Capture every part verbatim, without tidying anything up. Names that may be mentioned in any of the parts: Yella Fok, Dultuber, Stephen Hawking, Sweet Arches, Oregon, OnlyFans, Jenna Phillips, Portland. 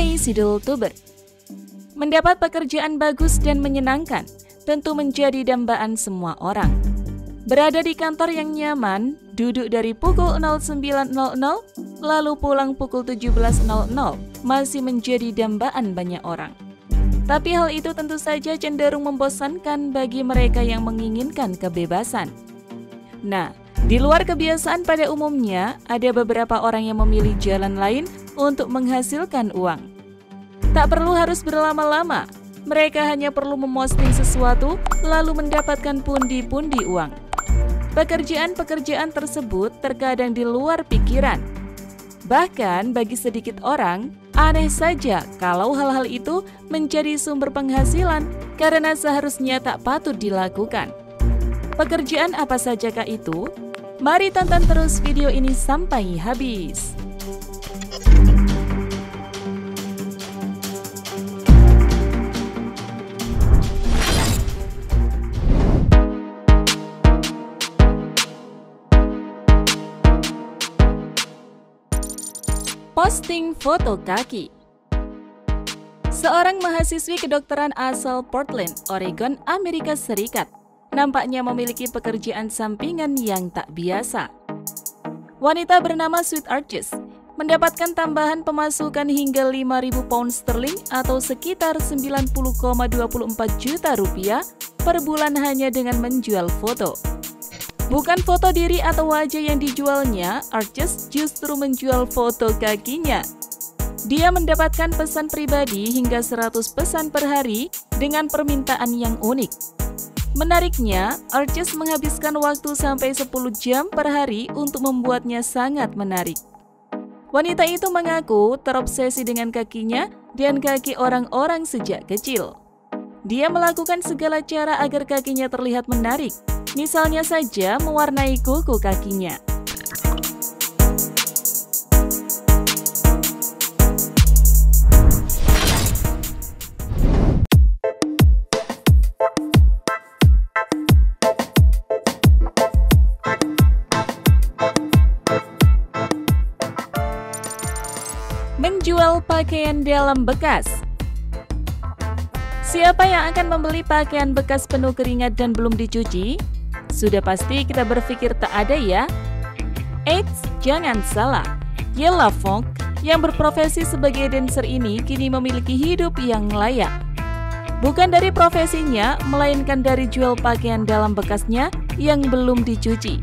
Hai, si Dultuber. Mendapat pekerjaan bagus dan menyenangkan tentu menjadi dambaan semua orang. Berada di kantor yang nyaman, duduk dari pukul nol sembilan nol nol, lalu pulang pukul tujuh belas nol nol, masih menjadi dambaan banyak orang. Tapi hal itu tentu saja cenderung membosankan bagi mereka yang menginginkan kebebasan. Nah, di luar kebiasaan pada umumnya, ada beberapa orang yang memilih jalan lain untuk menghasilkan uang. Tak perlu harus berlama-lama, mereka hanya perlu memposting sesuatu lalu mendapatkan pundi-pundi uang. Pekerjaan-pekerjaan tersebut terkadang di luar pikiran. Bahkan bagi sedikit orang, aneh saja kalau hal-hal itu menjadi sumber penghasilan karena seharusnya tak patut dilakukan. Pekerjaan apa sajakah itu? Mari tonton terus video ini sampai habis. Posting foto kaki. Seorang mahasiswi kedokteran asal Portland, Oregon, Amerika Serikat, nampaknya memiliki pekerjaan sampingan yang tak biasa. Wanita bernama Sweet Arches mendapatkan tambahan pemasukan hingga lima ribu pound sterling atau sekitar sembilan puluh koma dua empat juta rupiah per bulan hanya dengan menjual foto. Bukan foto diri atau wajah yang dijualnya, Arches justru menjual foto kakinya. Dia mendapatkan pesan pribadi hingga seratus pesan per hari dengan permintaan yang unik. Menariknya, Arches menghabiskan waktu sampai sepuluh jam per hari untuk membuatnya sangat menarik. Wanita itu mengaku terobsesi dengan kakinya dan kaki orang-orang sejak kecil. Dia melakukan segala cara agar kakinya terlihat menarik. Misalnya saja mewarnai kuku kakinya. Menjual pakaian dalam bekas. Siapa yang akan membeli pakaian bekas penuh keringat dan belum dicuci? Sudah pasti kita berpikir tak ada ya? Eits, jangan salah. Yella Fok yang berprofesi sebagai dancer ini kini memiliki hidup yang layak. Bukan dari profesinya, melainkan dari jual pakaian dalam bekasnya yang belum dicuci.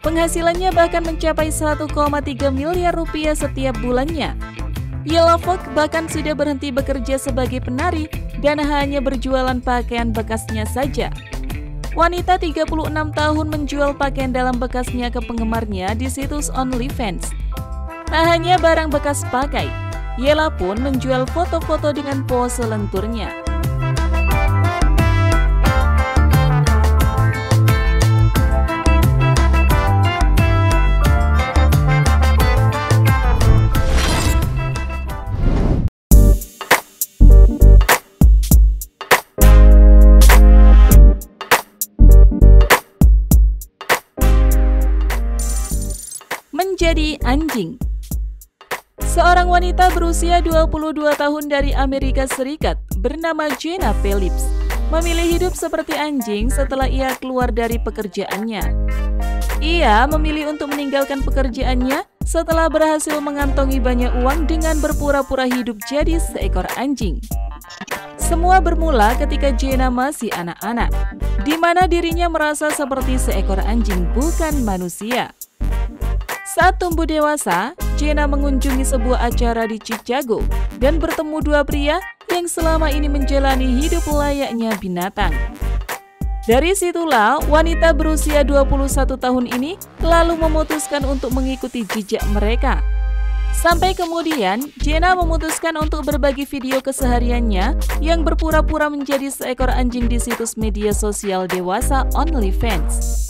Penghasilannya bahkan mencapai satu koma tiga miliar rupiah setiap bulannya. Yella Fok bahkan sudah berhenti bekerja sebagai penari dan hanya berjualan pakaian bekasnya saja. Wanita tiga puluh enam tahun menjual pakaian dalam bekasnya ke penggemarnya di situs OnlyFans. Tak hanya barang bekas pakai, Yella pun menjual foto-foto dengan pose lenturnya. Menjadi anjing. Seorang wanita berusia dua puluh dua tahun dari Amerika Serikat bernama Jenna Phillips memilih hidup seperti anjing setelah ia keluar dari pekerjaannya. Ia memilih untuk meninggalkan pekerjaannya setelah berhasil mengantongi banyak uang dengan berpura-pura hidup jadi seekor anjing. Semua bermula ketika Jenna masih anak-anak, di mana dirinya merasa seperti seekor anjing bukan manusia. Saat tumbuh dewasa, Jenna mengunjungi sebuah acara di Chicago dan bertemu dua pria yang selama ini menjalani hidup layaknya binatang. Dari situlah, wanita berusia dua puluh satu tahun ini lalu memutuskan untuk mengikuti jejak mereka. Sampai kemudian, Jenna memutuskan untuk berbagi video kesehariannya yang berpura-pura menjadi seekor anjing di situs media sosial dewasa OnlyFans.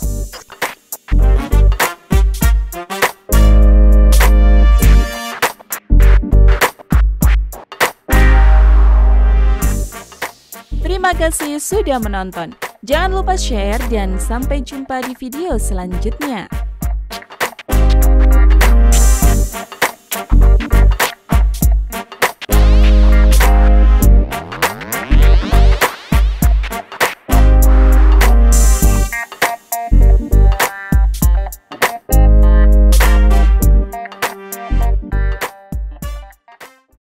Terima kasih sudah menonton. Jangan lupa share dan sampai jumpa di video selanjutnya.